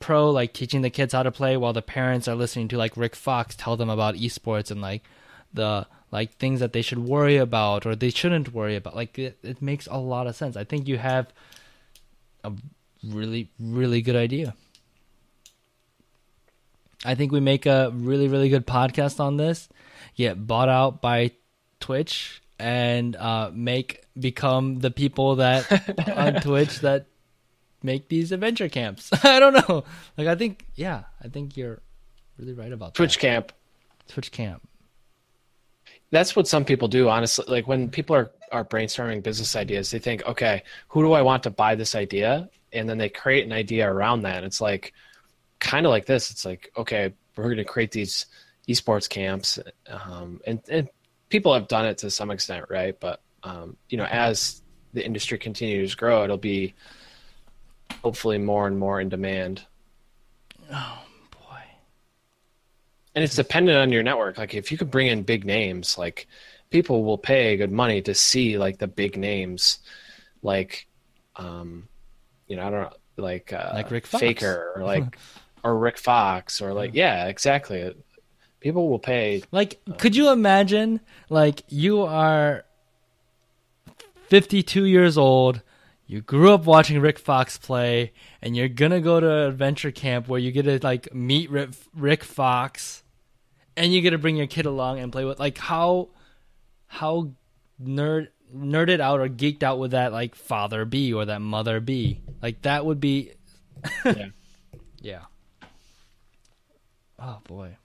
pro like teaching the kids how to play while the parents are listening to like Rick Fox tell them about esports and like the things that they should worry about or they shouldn't worry about. Like it makes a lot of sense. I think you have a really good idea. I think we make a really good podcast on this, get bought out by Twitch, and become the people that on Twitch that make these adventure camps. I don't know. Like I think, yeah, I think you're really right about Twitch that. Twitch camp. That's what some people do, honestly. Like when people are brainstorming business ideas, they think, okay, who do I want to buy this idea? And then they create an idea around that. It's like kind of like this. It's like, okay, we're going to create these esports camps, and people have done it to some extent, right? But you know, as the industry continues to grow, it'll be hopefully more and more in demand. Oh boy! And it's dependent on your network. Like if you could bring in big names, like people will pay good money to see like the big names, like you know, I don't know, like Rick Fox. Faker or like or Rick Fox or like yeah, exactly. People will pay. Like, could you imagine? Like, you are 52 years old. You grew up watching Rick Fox play, and you're gonna go to an adventure camp where you get to like meet Rick Fox, and you get to bring your kid along and play with. Like, how nerded out or geeked out would that like father be or that mother be? Like, that would be. Yeah. Yeah. Oh boy.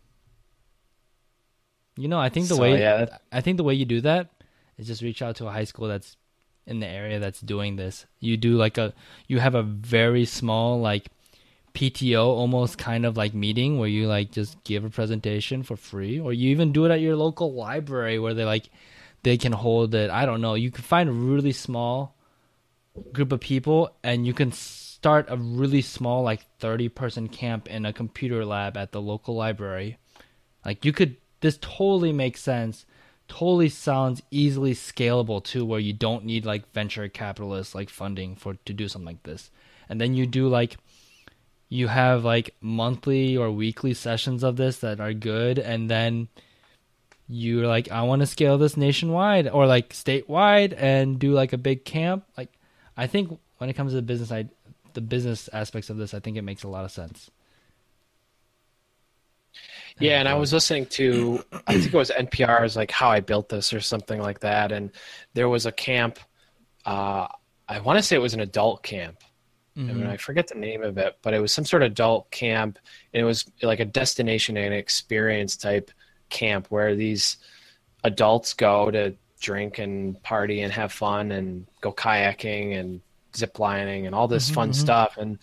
You know, I think the I think the way you do that is just reach out to a high school that's in the area that's doing this. You do like you have a very small like PTO almost kind of like meeting where you like just give a presentation for free, or you even do it at your local library where they like they can hold it. I don't know. You can find a really small group of people and you can start a really small like 30-person camp in a computer lab at the local library. Like you could. This totally makes sense, totally sounds easily scalable too, where you don't need like venture capitalist like funding to do something like this. And then you do like, you have like monthly or weekly sessions of this that are good. And then you're like, I want to scale this nationwide or like statewide and do like a big camp. Like I think when it comes to the business side, the business aspects of this, I think it makes a lot of sense. Yeah, and I was listening to, I think it was NPR's, like, How I Built This or something like that, and there was a camp, I want to say it was an adult camp, and I forget the name of it, but it was some sort of adult camp, and it was like a destination and experience type camp where these adults go to drink and party and have fun and go kayaking and zip lining and all this fun stuff, and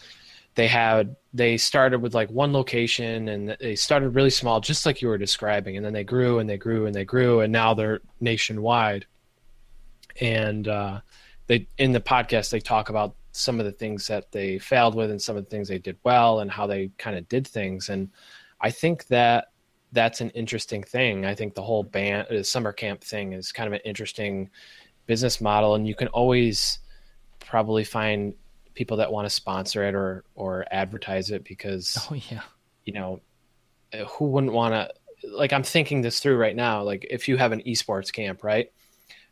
they started with like one location and they started really small, just like you were describing. And then they grew and they grew and they grew. And now they're nationwide. And they, in the podcast, they talk about some of the things that they failed with and some of the things they did well and how they kind of did things. And I think that that's an interesting thing. I think the whole summer camp thing is kind of an interesting business model. And you can always probably find people that want to sponsor it or advertise it, because you know, who wouldn't want to, like, I'm thinking this through right now. Like if you have an esports camp, right,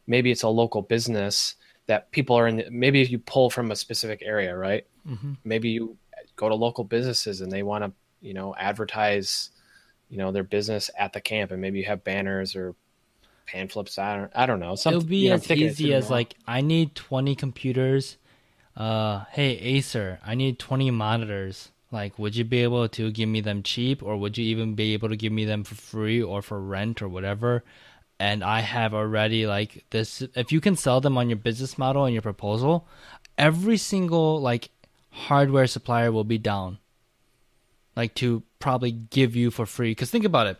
maybe it's a local business that people are in maybe if you pull from a specific area, right, maybe you go to local businesses and they want to, you know, advertise, you know, their business at the camp, and maybe you have banners or pan flips. I don't know. It'll be, you know, as easy as like, I need 20 computers. Hey Acer, I need 20 monitors. Like, would you be able to give me them cheap, or would you even be able to give me them for free or for rent or whatever? And I have already like this. If you can sell them on your business model and your proposal, every single like hardware supplier will be down. Like to probably give you for free. Cause think about it.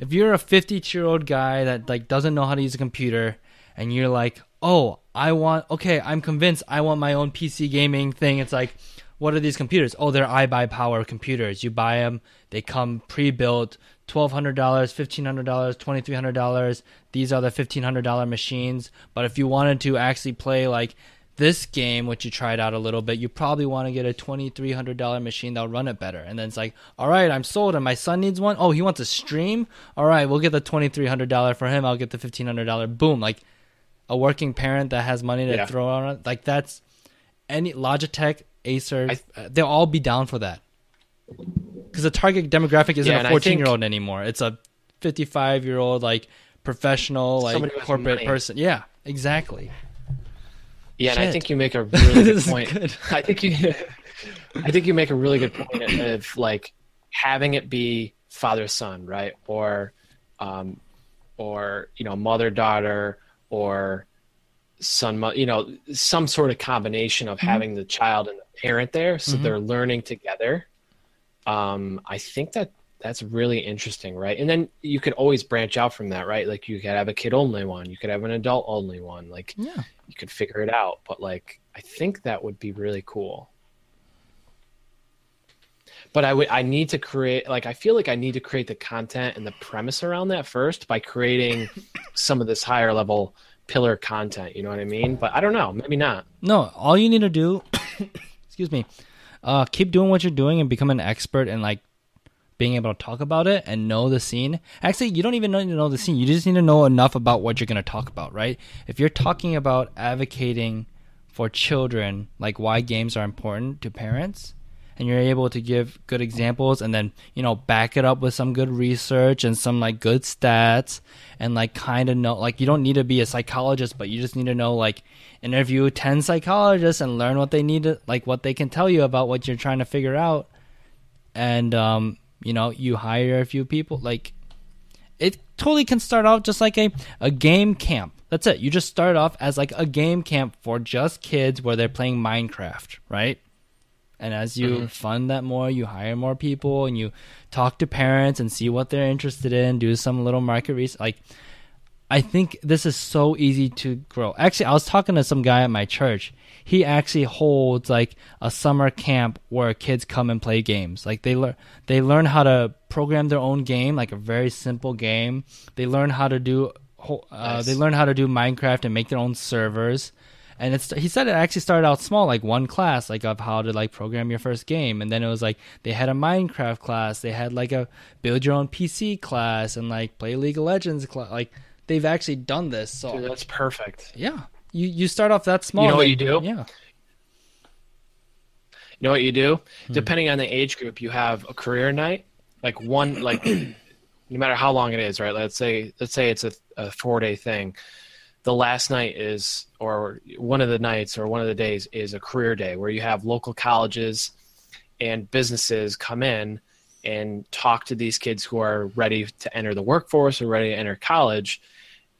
If you're a 52-year-old guy that like doesn't know how to use a computer, and you're like, oh, I'm convinced I want my own PC gaming thing. It's like, what are these computers? Oh, they're iBuyPower computers. You buy them, they come pre-built $1,200, $1,500, $2,300. These are the $1,500 machines. But if you wanted to actually play like this game, which you tried out a little bit, you probably want to get a $2,300 machine that'll run it better. And then it's like, all right, I'm sold. And my son needs one. Oh, he wants to stream? All right, we'll get the $2,300 for him. I'll get the $1,500. Boom. Like a working parent that has money to throw on. Like that's any Logitech, Acer, they'll all be down for that. Because the target demographic isn't a 14-year-old anymore. It's a 55-year-old, like, professional, like, corporate person. Yeah, exactly. Yeah, and I think you make a really good point. I think you make a really good point of, like, having it be father-son, right? Or you know, mother-daughter, or son, you know, some sort of combination of having the child and the parent there, so they're learning together. I think that's really interesting, right? And then you could always branch out from that, right? Like you could have a kid only one, you could have an adult only one, like you could figure it out. But like, I think that would be really cool. But I feel like I need to create the content and the premise around that first by creating some of this higher level pillar content. You know what I mean? But I don't know, maybe not. No, all you need to do, excuse me. Keep doing what you're doing and become an expert in like being able to talk about it and know the scene. Actually, you don't even need to know the scene. You just need to know enough about what you're going to talk about, right? If you're talking about advocating for children, like why games are important to parents, and you're able to give good examples and then, you know, back it up with some good research and some like good stats and like kind of know, like you don't need to be a psychologist, but you just need to know, like interview 10 psychologists and learn what they need to, like what they can tell you about what you're trying to figure out. And, you know, you hire a few people, like it totally can start off just like a game camp. That's it. You just start off as like a game camp for just kids where they're playing Minecraft, right? And as you fund that more, you hire more people and you talk to parents and see what they're interested in, do some little market research. Like, I think this is so easy to grow. Actually, I was talking to some guy at my church. He actually holds like a summer camp where kids come and play games. Like they learn how to program their own game, like a very simple game. They learn how to do Minecraft and make their own servers. And he said it actually started out small, like one class, like of how to like program your first game. And then it was like they had a Minecraft class. They had like a build your own PC class and like play League of Legends class. Like they've actually done this. So dude, that's perfect. Yeah. You start off that small. You know what you do? Yeah. You know what you do? Depending on the age group, you have a career night, like one, like no matter how long it is, right? Let's say it's a 4-day thing. The last night is, or one of the nights or one of the days is a career day where you have local colleges and businesses come in and talk to these kids who are ready to enter the workforce or ready to enter college.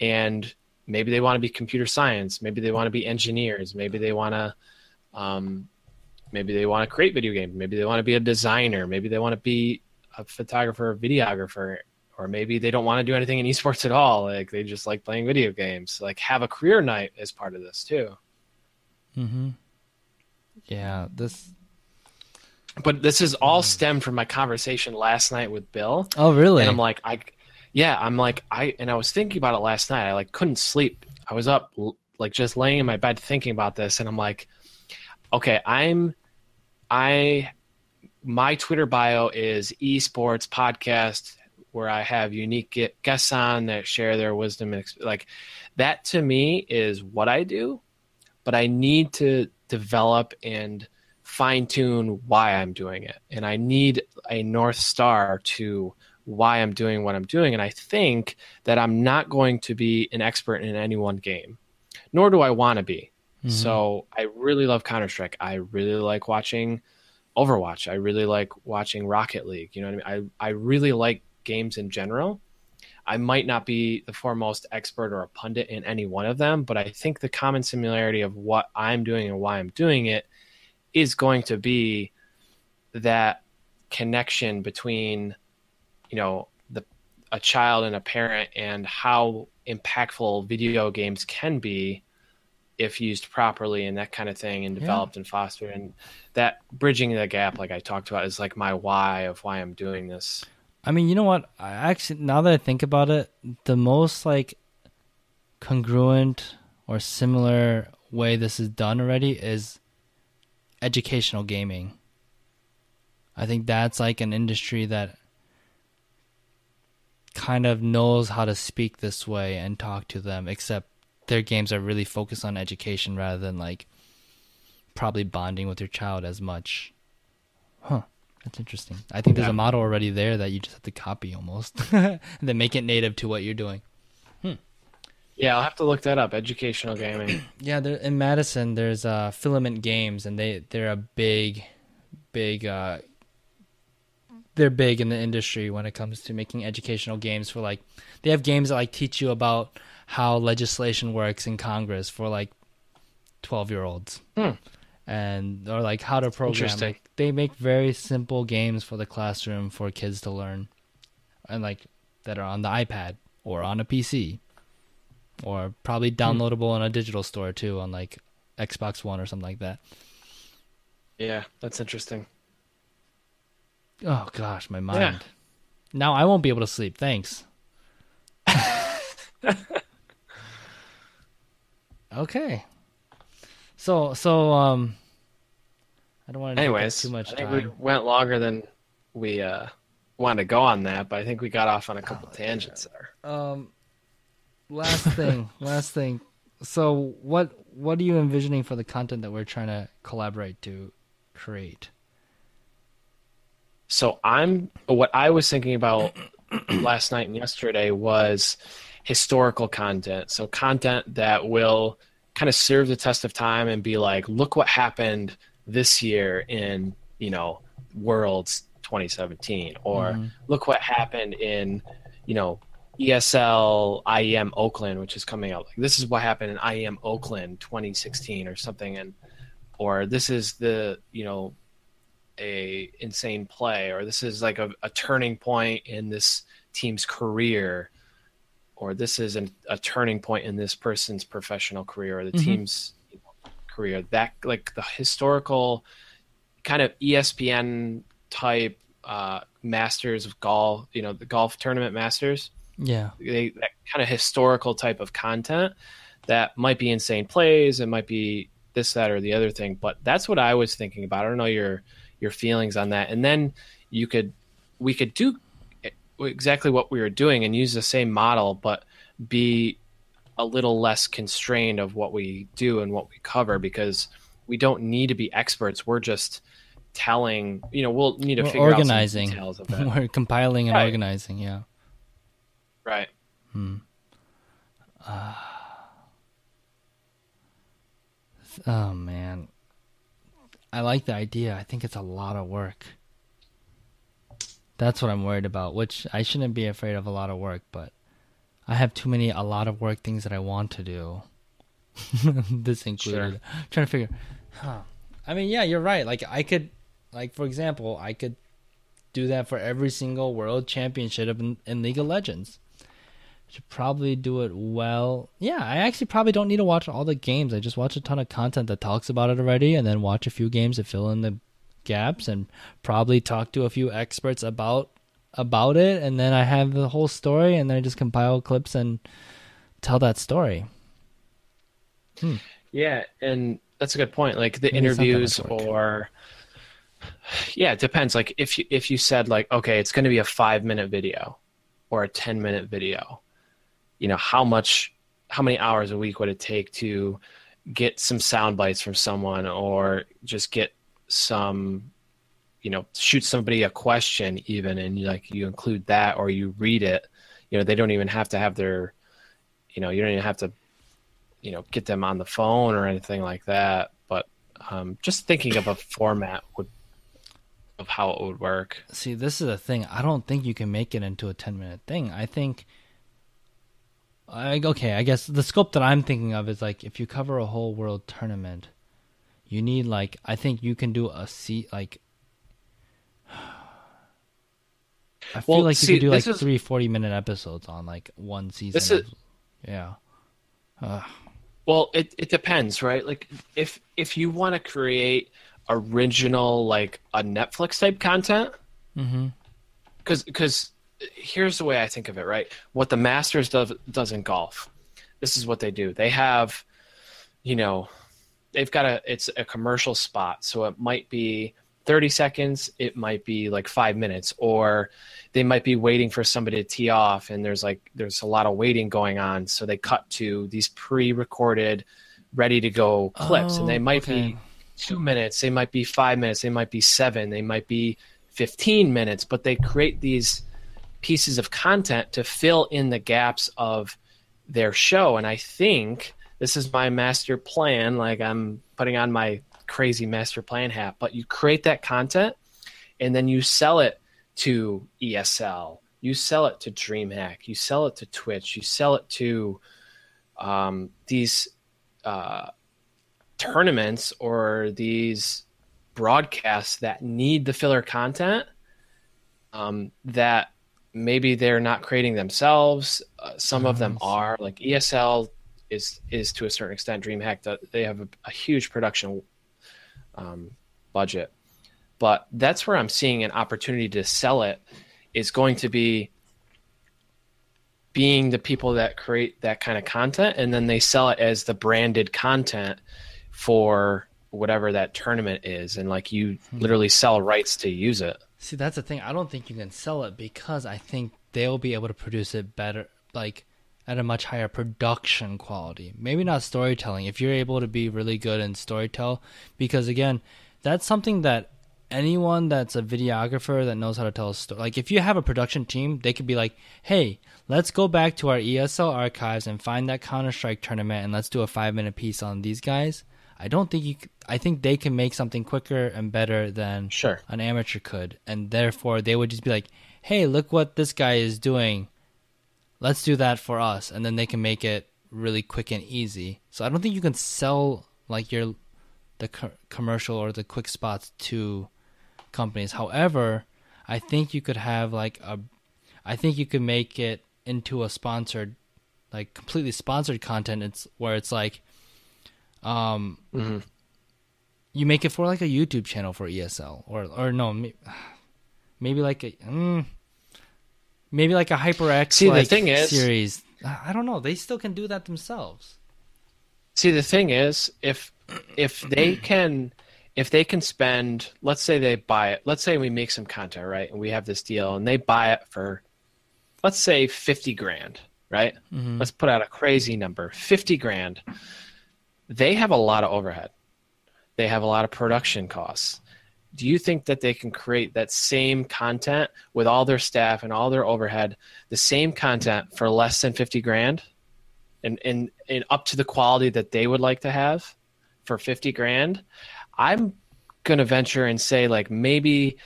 And maybe they want to be computer science. Maybe they want to be engineers. Maybe they want to create video games. Maybe they want to be a designer. Maybe they want to be a photographer, or videographer. Or maybe they don't want to do anything in esports at all. Like they just like playing video games. Like have a career night as part of this too. Mm-hmm. Yeah. But this is all stemmed from my conversation last night with Bill. Oh, really? And I was thinking about it last night. I like couldn't sleep. I was up like just laying in my bed thinking about this, and I'm like, okay, my Twitter bio is esports podcast, where I have unique guests on that share their wisdom. And like that to me is what I do, but I need to develop and fine tune why I'm doing it. And I need a North Star to why I'm doing what I'm doing. And I think that I'm not going to be an expert in any one game, nor do I want to be. Mm-hmm. So I really love Counter-Strike. I really like watching Overwatch. I really like watching Rocket League. You know what I mean? I really like games in general. I might not be the foremost expert or a pundit in any one of them, but I think the common similarity of what I'm doing and why I'm doing it is going to be that connection between, you know, a child and a parent and how impactful video games can be if used properly and that kind of thing, and developed and fostered. And that bridging the gap, like I talked about, is like my why of why I'm doing this. I mean, you know what? I actually, now that I think about it, the most like congruent or similar way this is done already is educational gaming. I think that's like an industry that kind of knows how to speak this way and talk to them, except their games are really focused on education rather than like probably bonding with your child as much. Huh. That's interesting. I think there's a model already there that you just have to copy almost and then make it native to what you're doing. Hmm. Yeah, I'll have to look that up. Educational gaming. Yeah, in Madison, there's Filament Games, and they're a big. They're big in the industry when it comes to making educational games for like. They have games that like teach you about how legislation works in Congress for like 12-year-olds, and or like how to program. Like, they make very simple games for the classroom for kids to learn, and like that are on the iPad or on a PC. Or probably downloadable on a digital store too, on like Xbox One or something like that. Yeah, that's interesting. Oh gosh, my mind. Yeah. Now I won't be able to sleep. Thanks. Okay. So I don't want to. Anyways, too much. I think we went longer than we wanted to go on that, but I think we got off on a couple tangents there. Last thing. So what are you envisioning for the content that we're trying to collaborate to create? So what I was thinking about last night and yesterday was historical content. So content that will kind of serve the test of time and be like, look what happened this year in, Worlds 2017, or look what happened in, ESL IEM Oakland, which is coming out. Like, this is what happened in IEM Oakland 2016 or something, or this is the a insane play, or this is like a turning point in this team's career, or this is a turning point in this person's professional career or the team's career. That like the historical kind of ESPN type Masters of golf, the golf tournament Masters. Yeah, that kind of historical type of content that might be insane plays. It might be this, that, or the other thing. But that's what I was thinking about. I don't know your feelings on that. And then we could do exactly what we were doing and use the same model, but be a little less constrained of what we do and what we cover, because we don't need to be experts. We're just telling. We'll need to figure out some details of that. We're compiling and organizing. Yeah. Right. Oh man, I like the idea. I think it's a lot of work. That's what I'm worried about. Which I shouldn't be afraid of a lot of work, but I have too many a lot of work things that I want to do. This included. Sure. I'm trying to figure. Huh. I mean, yeah, you're right. Like I could, for example, I could do that for every single world championship in League of Legends. Should probably do it well. Yeah, I actually probably don't need to watch all the games. I just watch a ton of content that talks about it already, and then watch a few games to fill in the gaps, and probably talk to a few experts about it, and then I have the whole story, and then I just compile clips and tell that story. Yeah, and that's a good point. Like the interviews or... Yeah, it depends. Like if you said like, okay, it's going to be a 5-minute video or a 10-minute video, how many hours a week would it take to get some sound bites from someone, or just get some, shoot somebody a question even, and you include that, or you read it, they don't even have to have their, you don't even have to, get them on the phone or anything like that. But just thinking of a format of how it would work. See, this is the thing. I don't think you can make it into a 10-minute thing. I think, I guess the scope that I'm thinking of is like if you cover a whole world tournament, you need I think you can do a seat like. I feel you could do 3 40-minute episodes on one season. Yeah. Well, it depends, right? Like if you want to create original, like a Netflix type content, because here's the way I think of it, right? What the Masters does in golf, this is what they do. They have, you know, they've got a, it's a commercial spot. So it might be 30 seconds. It might be like 5 minutes, or they might be waiting for somebody to tee off. And there's like, there's a lot of waiting going on. So they cut to these pre-recorded, ready to go clips. Oh, and they might be 2 minutes. They might be 5 minutes. They might be seven. They might be 15 minutes, but they create these pieces of content to fill in the gaps of their show. And I think this is my master plan. Like, I'm putting on my crazy master plan hat, but you create that content and then you sell it to ESL, you sell it to DreamHack, you sell it to Twitch, you sell it to these tournaments or these broadcasts that need the filler content that maybe they're not creating themselves. Some of them are, like ESL is to a certain extent. DreamHack, they have a huge production budget, but that's where I'm seeing an opportunity to sell it, is going to be being the people that create that kind of content, and then they sell it as the branded content for whatever that tournament is, and like you literally sell rights to use it. See, that's the thing. I don't think you can sell it, because I think they'll be able to produce it better, like at a much higher production quality. Maybe not storytelling, if you're able to be really good in storytell, because again, that's something that anyone that's a videographer that knows how to tell a story, like if you have a production team, they could be like, hey, let's go back to our ESL archives and find that Counter-Strike tournament and let's do a 5-minute piece on these guys. I don't think you, I think they can make something quicker and better than an amateur could. And therefore they would just be like, hey, look what this guy is doing. Let's do that for us. And then they can make it really quick and easy. So I don't think you can sell like your, the commercial or the quick spots to companies. However, I think you could have like a, I think you could make it into a sponsored, like completely sponsored content. It's where it's like, you make it for like a YouTube channel for ESL, or no, maybe like a maybe like a HyperX. See, like the thing is, series. I don't know. They still can do that themselves. See, the thing is, if they can spend, let's say they buy it. Let's say we make some content, right? And we have this deal, and they buy it for, let's say $50,000, right? Let's put out a crazy number, $50,000. They have a lot of overhead. They have a lot of production costs. Do you think that they can create that same content with all their staff and all their overhead, the same content for less than $50,000 and up to the quality that they would like to have for $50,000? I'm going to venture and say, like, maybe,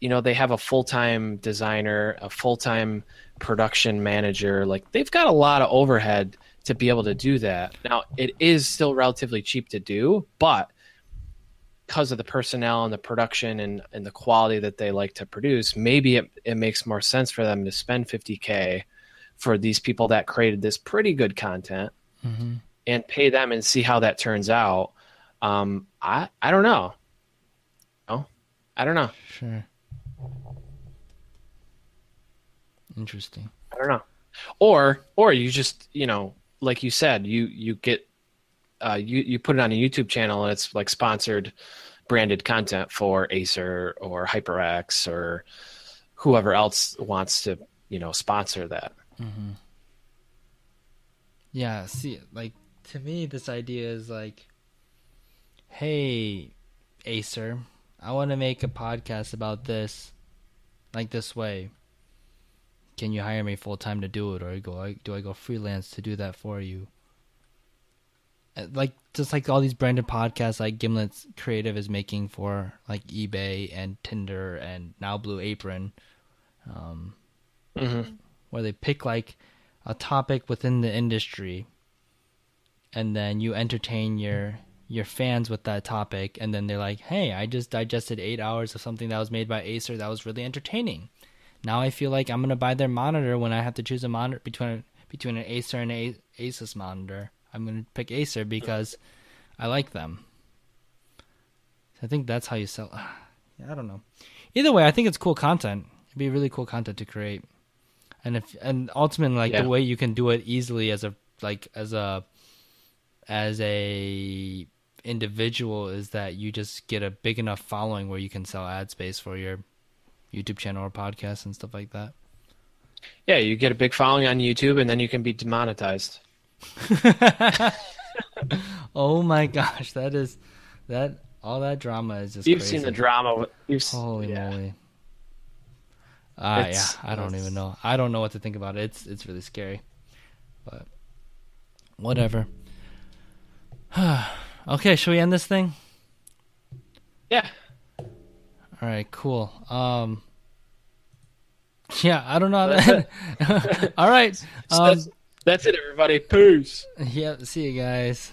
you know, they have a full-time designer, a full-time production manager. Like, they've got a lot of overhead to be able to do that. Now, it is still relatively cheap to do, but because of the personnel and the production and the quality that they like to produce, maybe it makes more sense for them to spend $50,000 for these people that created this pretty good content and pay them and see how that turns out. I don't know. No, I don't know. Sure. Interesting. I don't know. Or you just, you know, like you said, you get you put it on a YouTube channel and it's like sponsored branded content for Acer or HyperX or whoever else wants to, you know, sponsor that. Yeah, see, like, to me this idea is like, hey, Acer, I want to make a podcast about this, like this way. Can you hire me full time to do it, or do I go freelance to do that for you? Like, just like all these branded podcasts like Gimlet's Creative is making for like eBay and Tinder and now Blue Apron, where they pick like a topic within the industry, and then you entertain your fans with that topic, and then they're like, hey, I just digested 8 hours of something that was made by Acer that was really entertaining. Now I feel like I'm gonna buy their monitor when I have to choose a monitor between an Acer and an Asus monitor. I'm going to pick Acer because I like them. I think that's how you sell. I don't know. Either way, I think it's cool content. It'd be really cool content to create. and ultimately, like, the way you can do it easily as a, like, as a individual is that you just get a big enough following where you can sell ad space for your YouTube channel or podcast and stuff like that. Yeah, you get a big following on YouTube, and then you can be demonetized. Oh my gosh, that is that all that drama is just. You've crazy. Seen the drama. Holy moly! I don't even know. I don't know what to think about it. It's really scary, but whatever. Okay, should we end this thing? Yeah. All right. Cool. Yeah, I don't know. All right. That's it, everybody. Peace. Yeah, see you guys.